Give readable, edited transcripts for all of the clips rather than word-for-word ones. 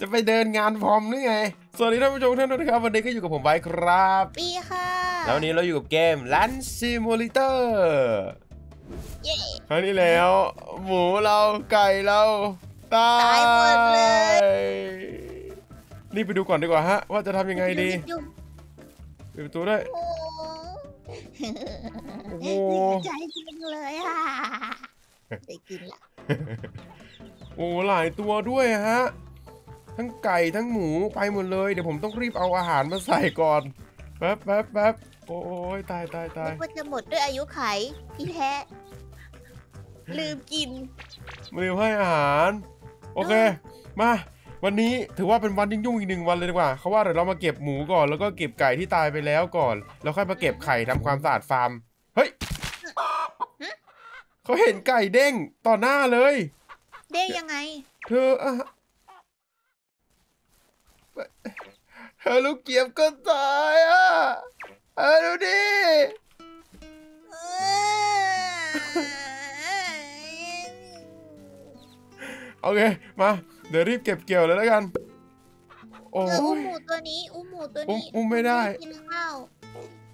จะไปเดินงานพร้อมนี่ไงสวัสดีท่านผู้ชมท่านนะครับวันนี้ก็อยู่กับผมไว้ครับปีค่ะแล้ววันนี้เราอยู่กับเกม Ranch Simulator คราวนี้แล้วหมูเราไก่เราตายหมดเลยนี่ไปดูก่อนดีกว่าฮะว่าจะทำยังไงดีปิดประตูด้วยโอ้โหใจจริงเลยอ่ะได้กินละโอ้หลายตัวด้วยฮะทั้งไก่ทั้งหมูไปหมดเลยเดี๋ยวผมต้องรีบเอาอาหารมาใส่ก่อนแป๊บแป๊บแป๊บโอ้ยตายตายตายมันจะหมดด้วยอายุไขที่แท้ลืมกินลืมให้อาหารโอเคมาวันนี้ถือว่าเป็นวันยุ่งๆอีกหนึ่งวันเลยดีกว่าเขาว่าเดี๋ยวเรามาเก็บหมูก่อนแล้วก็เก็บไก่ที่ตายไปแล้วก่อนแล้วค่อยมาเก็บไข่ทำความสะอาดฟาร์มเฮ้ยเขาเห็นไก่เด้งต่อหน้าเลยเด้งยังไงเธอลูกเกียบก็ตายอ่ะดูดิโอเคมาเดี๋ยวรีบเก็บเกี่ยวเลยแล้วกันโอ้หมูตัวนี้อุ้มหมูตัวนี้อุ้มไม่ได้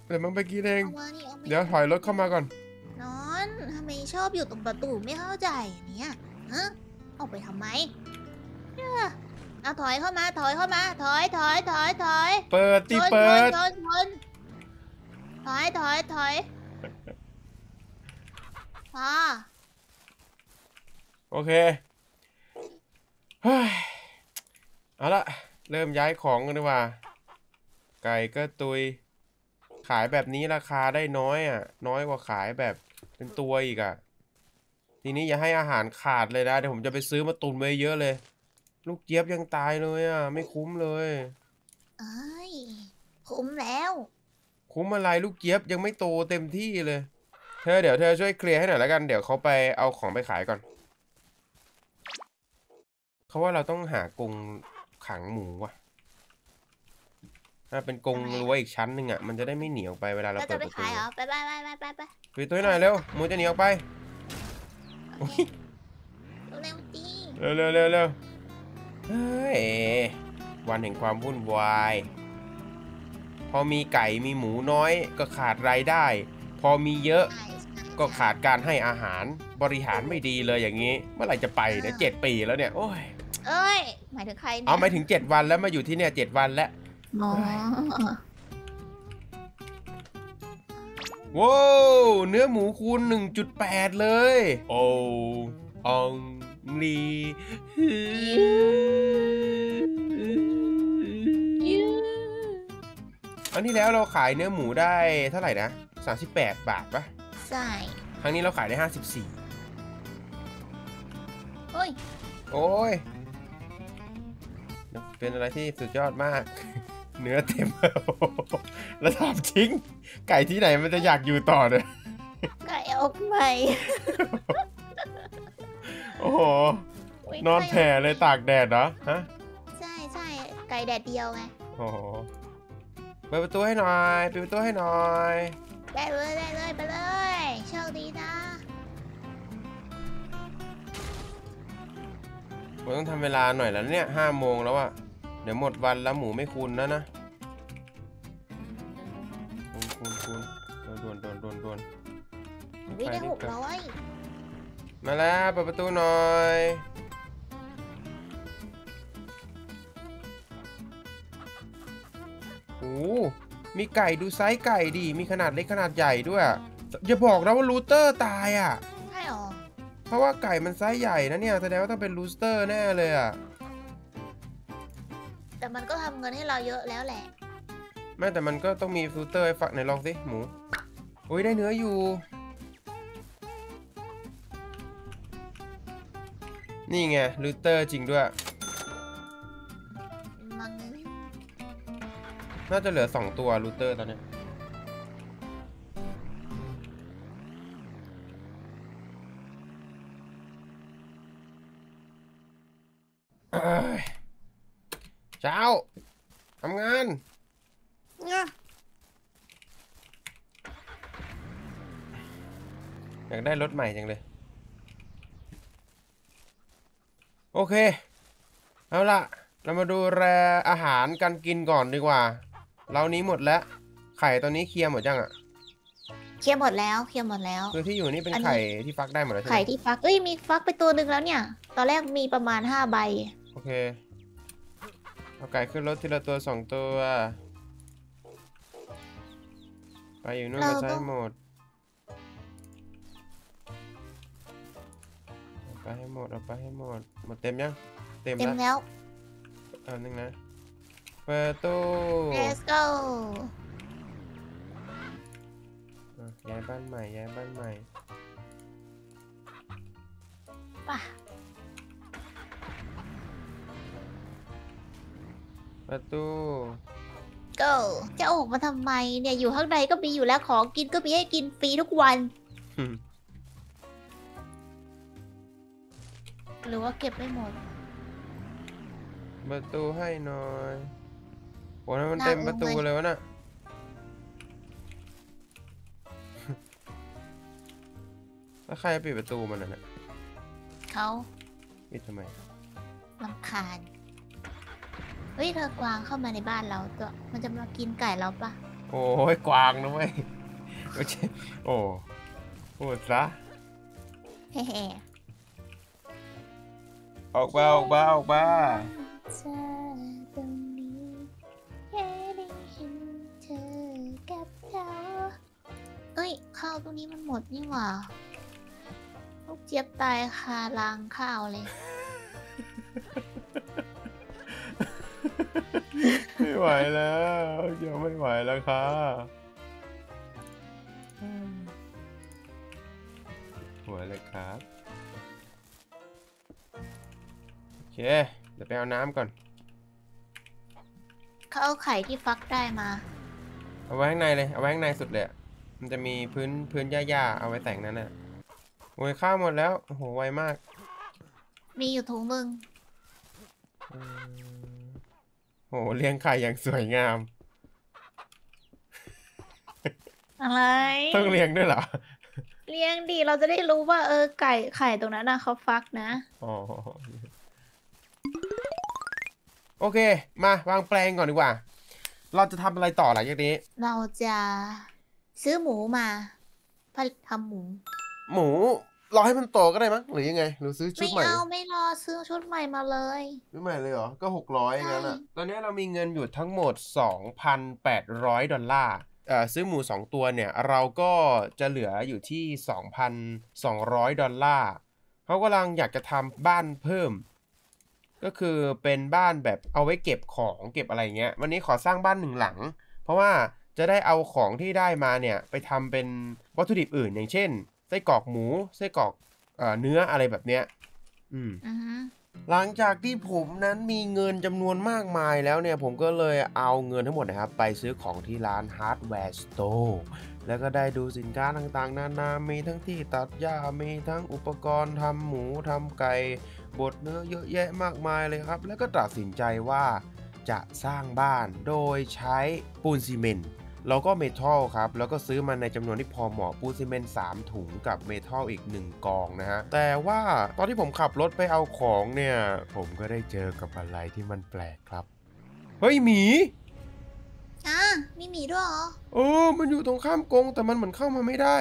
เดี๋ยวมันไปกินเองเดี๋ยวถอยรถเข้ามาก่อนนอนทำไมชอบอยู่ตรงประตูไม่เข้าใจเนี่ยฮะออกไปทำไมเอาถอยเข้ามาถอยเข้ามาถอยถอยถอยถอยเปิดที่เปิดถอยถอยถอยพอโอเคเอาละเริ่มย้ายของกันดีกว่าไก่ก็ตุยขายแบบนี้ราคาได้น้อยอ่ะน้อยกว่าขายแบบเป็นตัวอีกอ่ะทีนี้อย่าให้อาหารขาดเลยนะเดี๋ยวผมจะไปซื้อมาตุนไว้เยอะเลยลูกเจี๊ยบยังตายเลยอ่ะไม่คุ้มเลยเอ้ยคุ้มแล้วคุ้มอะไรลูกเจี๊ยบยังไม่โตเต็มที่เลยเธอเดี๋ยวเธอช่วยเคลียร์ให้หน่อยแล้วกันเดี๋ยวเขาไปเอาของไปขายก่อนเขาว่าเราต้องหากรงขังหมูว่ะถ้าเป็นกรงรั้วอีกชั้นหนึ่งอ่ะมันจะได้ไม่หนีออกไปเวลาเราเปิดประตูไปปิดตัวหน่อยเร็วหมูจะหนีออกไปเร็ววันแห่งความวุ่นวายพอมีไก่มีหมูน้อยก็ขาดรายได้พอมีเยอะก็ขาดการให้อาหารบริหารไม่ดีเลยอย่างนี้เมื่อไหร่จะไปเนี่ย7 ปีแล้วเนี่ยโอ้ยเอ้ยหมายถึงใครเนี่ยเอาหมายถึง7 วันแล้วมาอยู่ที่เนี่ย7 วันแล้วว้าวเนื้อหมูคูณ 1.8 เลยโอ้องลีอันนี้แล้วเราขายเนื้อหมูได้เท่าไหร่นะ38 บาทปะใช่ครั้งนี้เราขายได้54โอ้ยโอ้ยเป็นอะไรที่สุดยอดมากเนื้อเต็มแล้วถามจริงไก่ที่ไหนมันจะอยากอยู่ต่อเนี่ยไก่ออกใหม่โอ้โหนอนแผ่เลยตากแดดเหรอฮะใช่ใช่ไก่แดดเดียวไงโอ้โหเปิดประตูให้หน่อยเปิดประตูให้หน่อยได้เลยได้เลยไปเลยโชคดีนะผมต้องทำเวลาหน่อยแล้วเนี่ย5 โมงแล้วอะเดี๋ยวหมดวันแล้วหมูไม่คุณแล้วนะคุณโดนวิ่งได้600มาแล้วเปิดประตูหน่อยโอ้มีไก่ดูไซส์ไก่ดีมีขนาดเล็กขนาดใหญ่ด้วยอย่าบอกนะว่าลูเตอร์ตายอะเพราะว่าไก่มันไซส์ใหญ่นะเนี่ยแสดงว่าต้องเป็นรูสเตอร์แน่เลยอ่ะแต่มันก็ทำเงินให้เราเยอะแล้วแหละไม่แต่มันก็ต้องมีรูสเตอร์ฝักไหนลองสิหมูโอ้ยได้เนื้ออยู่นี่ไงรูสเตอร์จริงด้วยน่าจะเหลือ2 ตัวรูสเตอร์ตอนนี้เช้าทำงานอยากได้รถใหม่จังเลยโอเคเอาละ เรามาดูแลอาหารการกินก่อนดีกว่าเรานี้หมดแล้วไข่ตอนนี้เคลียร์หมดยังอ่ะเคลียร์หมดแล้วเคลียร์หมดแล้วคือที่อยู่นี่เป็นไข่ที่ฟักได้หมดแล้วใช่ไหมไข่ที่ฟักเอ้ยมีฟักไปตัวนึงแล้วเนี่ยตอนแรกมีประมาณ5ใบโอเคเอาไก่ขึ้นรถทีละตัว2ตัวไปอยู่นู่นไปใช้หมดไปให้หมดเอาไปให้หมดหมดเต็มยังเต็มแล้วเอาหนึ่งนะเปิดตู้ Let's go ย้ายบ้านใหม่ย้ายบ้านใหม่ป่ะประตู go จะออกมาทำไมเนี่ยอยู่ข้างในก็มีอยู่แล้วของกินก็มีให้กินฟรีทุกวัน หรือว่าเก็บไม่หมดประตูให้หน่อยโอ้ยมันเต็มประตูเลยวะน่ะแล้วใครปิดประตูมันน่ะเขาปิดทำไมรำคาญเฮ้ยเธอกวางเข้ามาในบ้านเราตัวมันจะมากินไก่เราปะโอ้ยกวางนะเว้ยโอ้โหซะเฮ้ออกมาออกมาออกมาเอ้ยข้าวตรงนี้มันหมดนี่หว่าลูกเจี๊ยบตายคาล้างข้าวเลยไม่ไหวแล้วยังไม่ไหวแล้วค่ะหัวเลยครับโอเคเดี๋ยวไปเอาน้ำก่อนเขาเอาไข่ที่ฟักได้มาเอาไว้ข้างในเลยเอาไว้ข้างในสุดเลยมันจะมีพื้นหญ้าๆเอาไว้แต่งนั้นน่ะโอ้ยข้าวหมดแล้วโอ้โหไวมากมีอยู่ถุงมึงโอ้โหเลี้ยงไข่อย่างสวยงามอะไรต้องเลี้ยงด้วยเหรอเลี้ยงดีเราจะได้รู้ว่าไข่ตรงนั้นนะเขาฟักนะอ๋อโอเคมาวางแปลงก่อนดีกว่าเราจะทำอะไรต่อหลังจากนี้เราจะซื้อหมูมาผลิตทำหมูรอให้มันโตก็ได้มั้งหรือยังไงหรือซื้อชุดใหม่ไม่เอาไม่รอซื้อชุดใหม่มาเลยชุดใหม่เลยเหรอก็600อย่างนั้นอ่ะตอนนี้เรามีเงินอยู่ทั้งหมด 2,800 ดอลลาร์ซื้อหมู2ตัวเนี่ยเราก็จะเหลืออยู่ที่ 2,200 ดอลลาร์เขากำลังอยากจะทำบ้านเพิ่มก็คือเป็นบ้านแบบเอาไว้เก็บของเก็บอะไรเงี้ยวันนี้ขอสร้างบ้าน1หลังเพราะว่าจะได้เอาของที่ได้มาเนี่ยไปทำเป็นวัตถุดิบอื่นอย่างเช่นไส้กรอกหมูไส้กรอกเนื้ออะไรแบบเนี้ยหลังจากที่ผมนั้นมีเงินจำนวนมากมายแล้วเนี่ยผมก็เลยเอาเงินทั้งหมดนะครับไปซื้อของที่ร้าน Hardware Store แล้วก็ได้ดูสินค้าต่างๆนานามีทั้งที่ตัดหญ้ามีทั้งอุปกรณ์ทำหมูทำไก่บดเนื้อเยอะแยะมากมายเลยครับแล้วก็ตัดสินใจว่าจะสร้างบ้านโดยใช้ปูนซีเมนต์แล้วก็เมทัลครับแล้วก็ซื้อมาในจำนวนที่พอเหมาะปูนซีเมนต์3ถุงกับเมทัลอีก1กองนะฮะแต่ว่าตอนที่ผมขับรถไปเอาของเนี่ยผมก็ได้เจอกับอะไรที่มันแปลกครับเฮ้ยหมีมีหมีด้วยเหรอเออมันอยู่ตรงข้ามกรงแต่มันเหมือนเข้ามาไม่ได้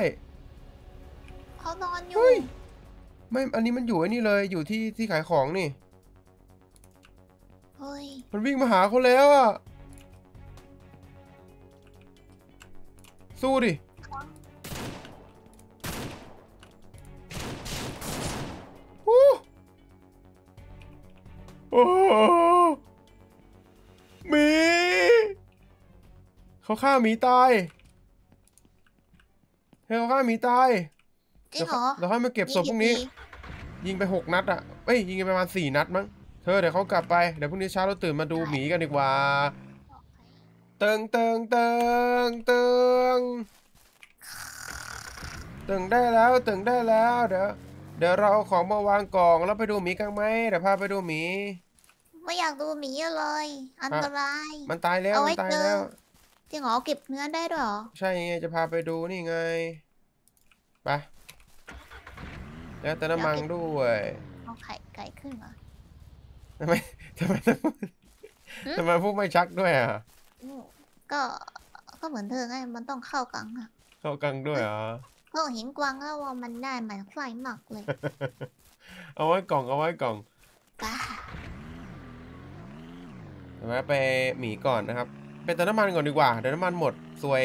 เขานอนอยู่ไม่อันนี้มันอยู่ไอ้นี่เลยอยู่ที่ขายของนี่มันวิ่งมาหาเขาแล้วอ่ะสู้ดิโอ้โหหมีเขาฆ่าหมีตายเขาฆ่าหมีตายเราให้มาเก็บศพพวกนี้ยิงไป6นัดอ่ะเอ้ยยิงไปประมาณ4นัดมั้งเธอเดี๋ยวเขากลับไปเดี๋ยวพรุ่งนี้เช้าเราตื่นมาดูหมีกันดีกว่าเติงเติงเติงเติงเติงได้แล้วเติงได้แล้วเดี๋ยวเราเอาของมาวางกล่องแล้วไปดูหมีกันไหมเดี๋ยวพาไปดูหมีไม่อยากดูหมีเลยอันตรายมันตายแล้วมันตายแล้วจริงเหรอเก็บเนื้อได้ด้วยเหรอใช่ไงจะพาไปดูนี่ไงไปแล้วแต่น้ำมันด้วยเอาไข่ขึ้นมา ทำไมพวกไม่ชักด้วยอ่ะก็เหมือนเธอไงมันต้องเข้ากังอ่ะเข้ากังด้วยอ่ะก็เห็นกวางแล้วว่ามันได้มันไฟหมักเลยเอาไว้กล่องไปหมีก่อนนะครับไปเติมน้ำมันก่อนดีกว่าเดี๋ยวน้ำมันหมดซวย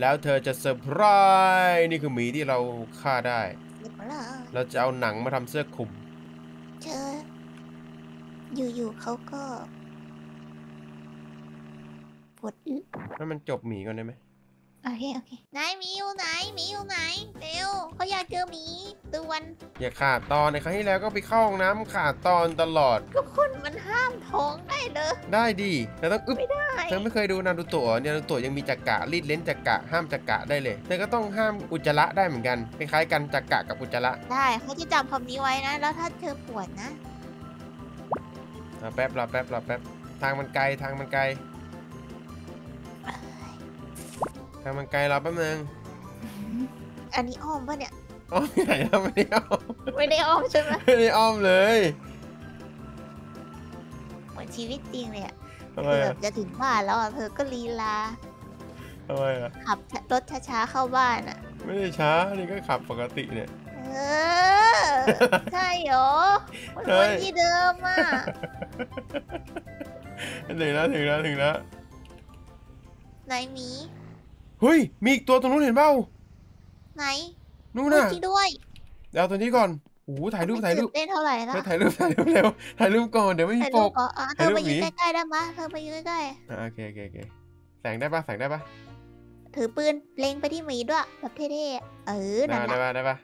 แล้วเธอจะเซอร์ไพรส์นี่คือหมีที่เราฆ่าได้เราจะเอาหนังมาทำเสื้อคลุมเธออยู่ๆเขาก็ปวดอึให้มันจบหมีก่อนได้ไหมโอเคไหนหมีอยู่ไหนเร็วเขาอยากเจอหมีดูวันอย่าขาดตอนในครั้งที่แล้วก็ไปเข้าห้องน้ำขาดตอนตลอดทุกคนมันห้ามท้องได้เลยได้ดิแต่ต้องอึบไม่ได้เธอไม่เคยดูนารูโตะเนี่ยนารูโตะยังมีจักระรีดเล้นจักระห้ามจักระได้เลยเธอก็ต้องห้ามอุจจาระได้เหมือนกันคล้ายๆกันจักระกับอุจจาระได้เขาจะจำคำนี้ไว้นะแล้วถ้าเธอปวดนะแป๊บทางมันไกลเราแป๊บนึงอันนี้อ้อมป่ะเนี่ยอ้อมไหนเราไม่ได้อ้อมใช่ไหมไม่ได้อ้อมเลยเหมือนชีวิตจริงเลยอ่ะเกือบจะถึงบ้านแล้วเธอก็ลีลาขับรถช้าๆเข้าบ้านอ่ะไม่ได้ช้านี่ก็ขับปกติเนี่ยใช่เหรอมันวนที่เดิมอ่ะถึงแล้วไหนหมีเฮ้ยมีอีกตัวตรงนู้นเห็นเปล่าไหนนู่นน่ะจริงด้วยเดี๋ยวตัวนี้ก่อนโอ้โหถ่ายรูปเล่นเท่าไหร่นะถ่ายรูปเร็วถ่ายรูปก่อนเดี๋ยวไม่มีปกเธอไปยืนใกล้ๆได้ไหมเธอไปยืนใกล้ๆโอเคแสงได้ปะถือปืนเล็งไปที่หมีด้วยแบบเท่ๆได้ปะ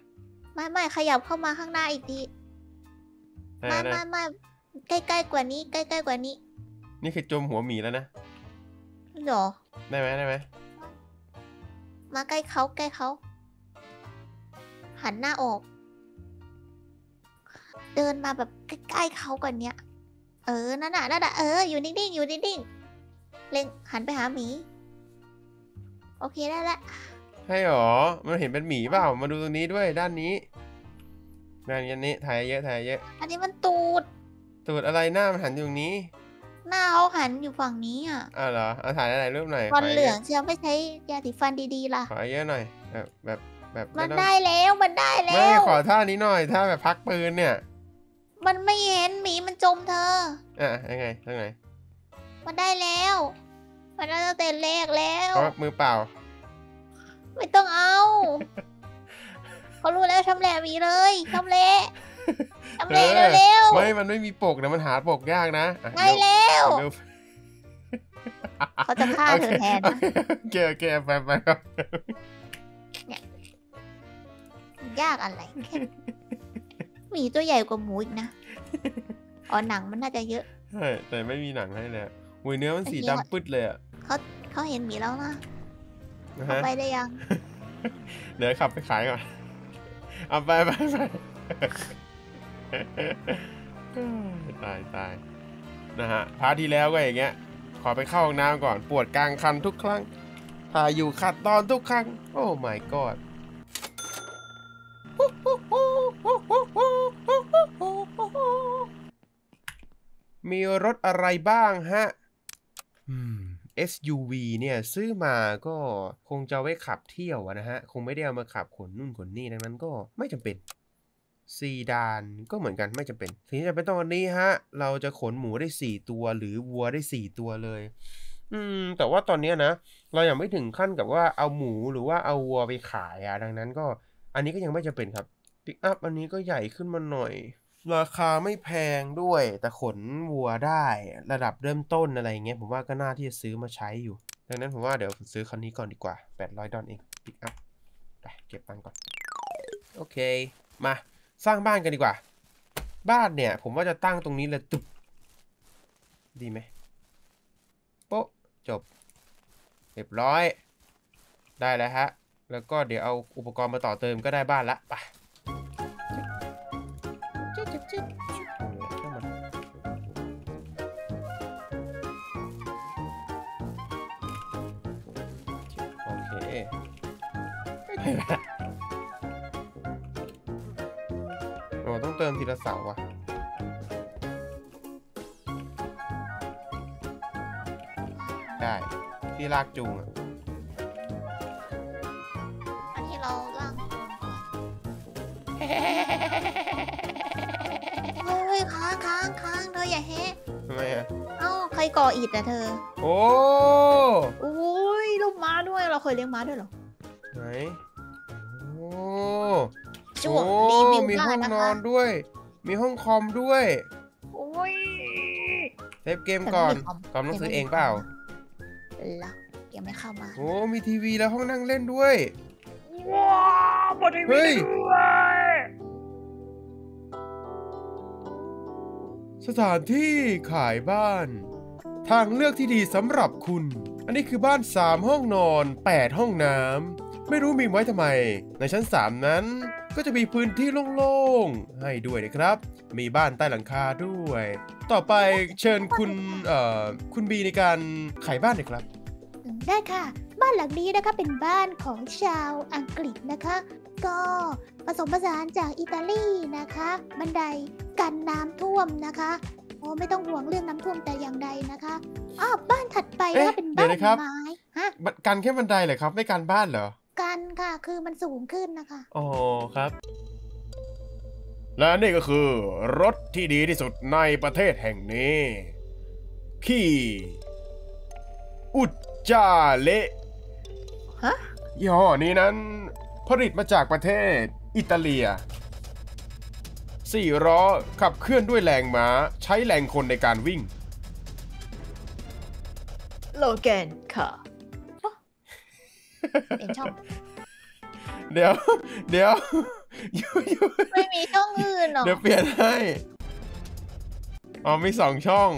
ไม่ขยับเข้ามาข้างหน้าอีกทีไม่ใกล้ๆกว่านี้นี่คือจมหัวหมีแล้วนะหรอได้ไหมมาใกล้เขาหันหน้าออกเดินมาแบบใกล้ๆเขาก่อนเนี้ยนั่นน่ะอยู่นิ่งเล็งหันไปหาหมีโอเคได้ละใช่หรอมันเห็นเป็นหมีเปล่ามาดูตรงนี้ด้วยด้านนี้ถ่ายเยอะอันนี้มันตูดอะไรหน้ามันหันอยู่ตรงนี้หน้าเขาหันอยู่ฝั่งนี้อ่ะเหรอเอาถ่ายอะไรรูปหน่อยฟันเหลืองเชียวไม่ใช้ยาสีฟันดีๆล่ะขอเยอะหน่อยแบบมันได้แล้วไม่ขอท่านี้หน่อยถ้าแบบพักปืนเนี่ยมันไม่เห็นหมีมันจมเธอยังไงมันได้แล้วมันได้ตั้งแต่แรกแล้วมือเปล่าไม่ต้องเอาเขารู้แล้วทำแหละหมีเลยทำแหละเร็วไม่มันไม่มีปกนะมันหาปกยากนะได้แล้วเขาจะฆ่าเธอแทนโอเคไปเนี่ยยากอะไรหมีตัวใหญ่กว่าหมูอีกนะหนังมันน่าจะเยอะใช่แต่ไม่มีหนังให้แล้วหัวเนื้อมันสีดำปื๊ดเลยอ่ะเขาเห็นหมีแล้วนะเขาไปได้ยังเดี๋ยวขับไปขายก่อนเอาไปตายนะฮะพาร์ทที่แล้วก็อย่างเงี้ยขอไปเข้าห้องน้ำก่อนปวดกลางคันทุกครั้งพาอยู่ขัดตอนทุกครั้งโอ้ my god มีรถอะไรบ้างฮะSUV เนี่ยซื้อมาก็คงจะไว้ขับเที่ยวนะฮะคงไม่ได้เอามาขับขนนู่นขนนี่ดังนั้นก็ไม่จำเป็นซีดานก็เหมือนกันไม่จำเป็นสิ่งที่จำเป็นตอนนี้ฮะเราจะขนหมูได้4ตัวหรือวัวได้4ตัวเลยแต่ว่าตอนนี้นะเรายังไม่ถึงขั้นกับว่าเอาหมูหรือว่าเอาวัวไปขายดังนั้นก็อันนี้ก็ยังไม่จำเป็นครับปิกอัพอันนี้ก็ใหญ่ขึ้นมาหน่อยราคาไม่แพงด้วยแต่ขนวัวได้ระดับเริ่มต้นอะไรเงี้ยผมว่าก็น่าที่จะซื้อมาใช้อยู่ดังนั้นผมว่าเดี๋ยวผมซื้อคันนี้ก่อนดีกว่า$800เองปิกอัพไปเก็บตังค์ก่อนโอเคมาสร้างบ้านกันดีกว่าบ้านเนี่ยผมว่าจะตั้งตรงนี้เลยตุ๊บดีไหมโป๊ะจบเรียบร้อยได้แล้วฮะแล้วก็เดี๋ยวเอาอุปกรณ์มาต่อเติมก็ได้บ้านละไปโอเคต้องเติมทีละเสาอ่ะ ได้ที่ลากจูงอันที่เราลากจูงเฮ้ยค้างเธออย่าเฮ้ทำไมอะเอ้าใครก่ออิฐนะเธอโอ้โอ้ยลูกม้าด้วยเราเคยเลี้ยงม้าด้วยเหรอไหนโอ้โอ้มีห้องนอนด้วยมีห้องคอมด้วยโอ้ยเซฟเกมก่อนคอมต้องซื้อเองเปล่าแล้วยังไม่เข้ามาโอ้มีทีวีแล้วห้องนั่งเล่นด้วยว้าวบนทีวีด้วยสถานที่ขายบ้านทางเลือกที่ดีสำหรับคุณอันนี้คือบ้าน3ห้องนอน8ห้องน้ำไม่รู้มีไว้ทำไมในชั้น3นั้นก็จะมีพื้นที่โล่งๆให้ด้วยนะครับมีบ้านใต้หลังคาด้วยต่อไปเชิญคุณบีในการขายบ้านหน่อยครับได้ค่ะบ้านหลังนี้นะคะเป็นบ้านของชาวอังกฤษนะคะก็ผสมผสานจากอิตาลีนะคะบันไดกันน้ำท่วมนะคะโอ้ไม่ต้องห่วงเรื่องน้ำท่วมแต่อย่างใดนะคะอ้อบ้านถัดไปนะคะเป็นบ้านไม้ฮะกันแค่บันไดเหรอครับไม่กันบ้านเหรอกันค่ะคือมันสูงขึ้นนะคะอ๋อครับและนี่ก็คือรถที่ดีที่สุดในประเทศแห่งนี้ขี่อุจจาเละฮะยี่ห้อนี้นั้นผลิตมาจากประเทศอิตาเลีย4ล้อขับเคลื่อนด้วยแรงม้าใช้แรงคนในการวิ่งโลแกนค่ะเป็นช่องเดี๋ยวไม่มีช่องอื่นหรอเดี๋ยวเปลี่ยนให้อ๋อมีสองช่อง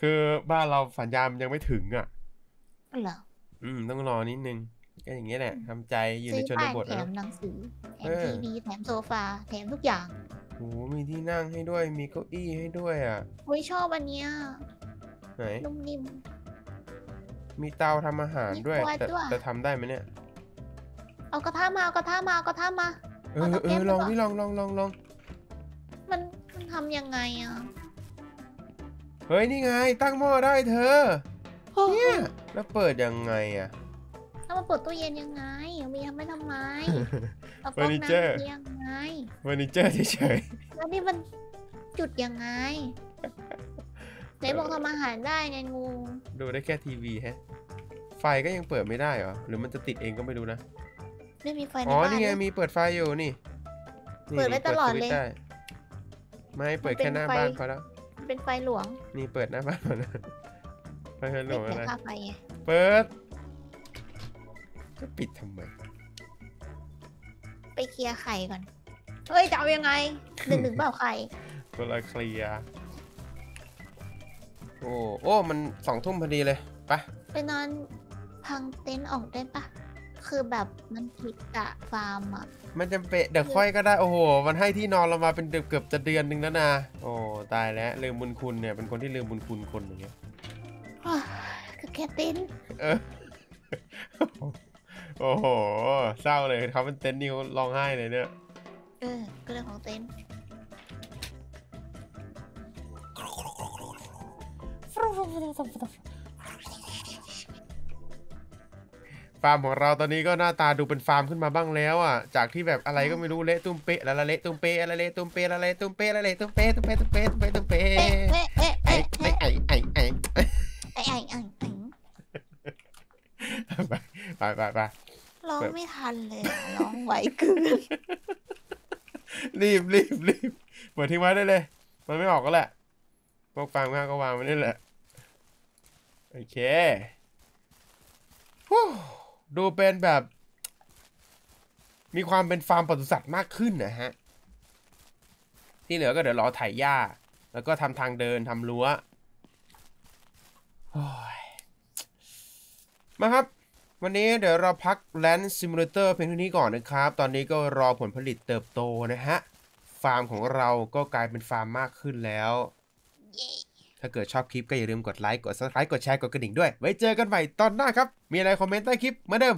คือบ้านเราสัญญาณยังไม่ถึงอ่ะเหรอต้องรอนิดนึงก็อย่างเงี้ยแหละทำใจอยู่ในชนบทแถมหนังสือแถมทีวีแถมโซฟาแถมทุกอย่างโอ้มีที่นั่งให้ด้วยมีเก้าอี้ให้ด้วยอ่ะโอ้ยชอบอันเนี้ยไหนนุ่มนิ่มมีเตาทำอาหารด้วยแต่ทำได้ไหมเนี่ยเอากระทะมาลองนี่ลองมันทำยังไงอ่ะเฮ้ยนี่ไงตั้งหม้อได้เธอเนี่ยแล้วเปิดยังไงอ่ะแล้วมาเปิดตู้เย็นยังไงมีทำไม่ทำไมเฟอร์นิเจอร์ยังไงเฟอร์นิเจอร์เฉยๆแล้วนี่มันจุดยังไงไหนบอกทำอาหารได้ไงงูดูได้แค่ทีวีฮะไฟก็ยังเปิดไม่ได้เหรอหรือมันจะติดเองก็ไม่รู้นะไม่มีไฟในบ้านอ๋อนี่ไงมีเปิดไฟอยู่นี่เปิดไว้ตลอดเลยไม่เปิดแค่หน้าบ้านเขาแล้วเป็นไฟหลวงนี่เปิดหน้าบ้านเขานะไฟหลวงอะไรเปิดจะปิดทำไมไปเคลียร์ไข่ก่อนเฮ้ยจะเอายังไงดึงเปล่าไข่เวลาเคลียร์โอ้มัน20:00พอดีเลยปะไปนอนพังเต็นท์ออกได้ปะคือแบบมันผิดกะฟาร์มอ่ะมันจะเปะเดี๋ยวค่อยก็ได้โอ้โหมันให้ที่นอนเรามาเป็นเกือบจะเดือนหนึ่งแล้วนะโอ้ตายแล้วลืมบุญคุณเนี่ยเป็นคนที่ลืมบุญคุณคนอย่างเงี้ยคือแค่เต็นท์โอ้โหเศร้าเลยเขาเป็นเต็นท์นี่เขาร้องไห้เลยเนี่ยก็เรื่องของเต็นท์ฟาร์มของเราตอนนี้ก็หน้าตาดูเป็นฟาร์มขึ้นมาบ้างแล้วอ่ะจากที่แบบอะไรก็ไม่รู้เละตุ้มเป๊ะละเละตุ้มเป๊ะละเละตุ้มเป๊ะละเละตุ้มเป๊ะละเละตุ้มเป๊ะตุ้มเป๊ะตุ้มเป๊ะตุ้มเป๊ะตุ้มเป๊ะไปร้องไม่ทันเลยร้องไหวเกินรีบเปิดทิ้งไว้ได้เลยมันไม่ออกก็แหละพวกฟาร์มข้างก็วางไว้นี่แหละโอเคดูเป็นแบบมีความเป็นฟาร์มปศุสัตว์มากขึ้นนะฮะที่เหลือก็เดี๋ยวรอไถหญ้าแล้วก็ทำทางเดินทำรั้วมาครับวันนี้เดี๋ยวเราพัก Ranch Simulator เพียงเท่านี้ก่อนนะครับตอนนี้ก็รอผลผลิตเติบโตนะฮะฟาร์มของเราก็กลายเป็นฟาร์มมากขึ้นแล้วถ้าเกิดชอบคลิปก็อย่าลืมกดไลค์กด Subscribe กดแชร์กดกระดิ่งด้วยไว้เจอกันใหม่ตอนหน้าครับมีอะไรคอมเมนต์ใต้คลิปเหมือนเดิม